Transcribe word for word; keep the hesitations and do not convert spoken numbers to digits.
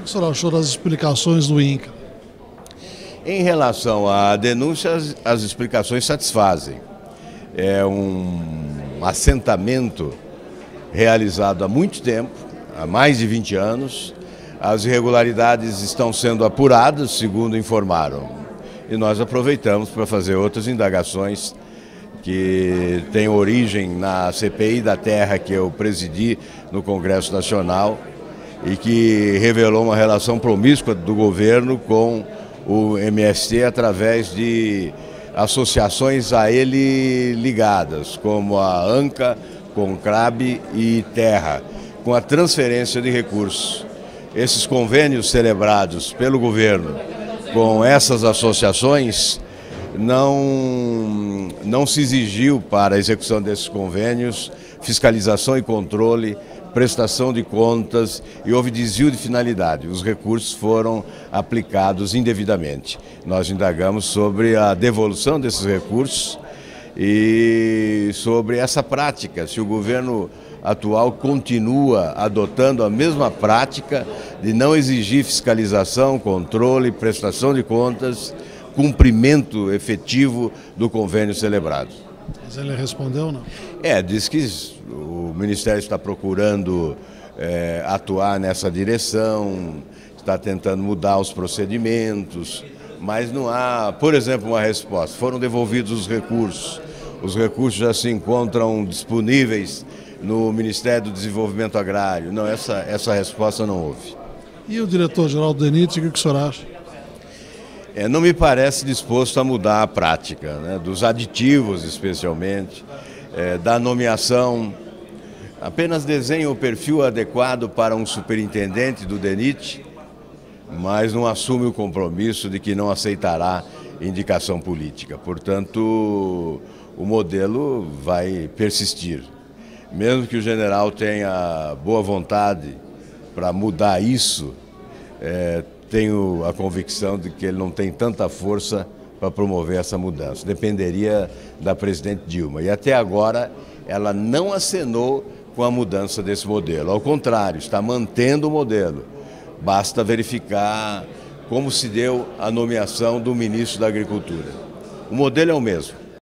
que o senhor achou das explicações do INCA? Em relação à denúncia, as, as explicações satisfazem. É um assentamento realizado há muito tempo, há mais de vinte anos. As irregularidades estão sendo apuradas, segundo informaram. E nós aproveitamos para fazer outras indagações que têm origem na C P I da Terra que eu presidi no Congresso Nacional e que revelou uma relação promíscua do governo com o M S T através de associações a ele ligadas, como a ANCA, CONCRAB e TERRA, com a transferência de recursos. Esses convênios celebrados pelo governo com essas associações, não, não se exigiu para a execução desses convênios fiscalização e controle, prestação de contas e houve desvio de finalidade. Os recursos foram aplicados indevidamente. Nós indagamos sobre a devolução desses recursos e sobre essa prática, se o governo atual continua adotando a mesma prática de não exigir fiscalização, controle, prestação de contas, cumprimento efetivo do convênio celebrado. Mas ele respondeu ou não? É, diz que o Ministério está procurando é, atuar nessa direção, está tentando mudar os procedimentos, mas não há, por exemplo, uma resposta. Foram devolvidos os recursos, os recursos já se encontram disponíveis no Ministério do Desenvolvimento Agrário. Não, essa, essa resposta não houve. E o diretor-geral do D E N I T, o que o senhor acha? É, não me parece disposto a mudar a prática, né, dos aditivos especialmente, é, da nomeação. Apenas desenha o perfil adequado para um superintendente do D E N I T, mas não assume o compromisso de que não aceitará indicação política. Portanto, o modelo vai persistir. Mesmo que o general tenha boa vontade para mudar isso, é, tenho a convicção de que ele não tem tanta força para promover essa mudança. Dependeria da presidente Dilma. E até agora ela não acenou com a mudança desse modelo. Ao contrário, está mantendo o modelo. Basta verificar como se deu a nomeação do ministro da Agricultura. O modelo é o mesmo.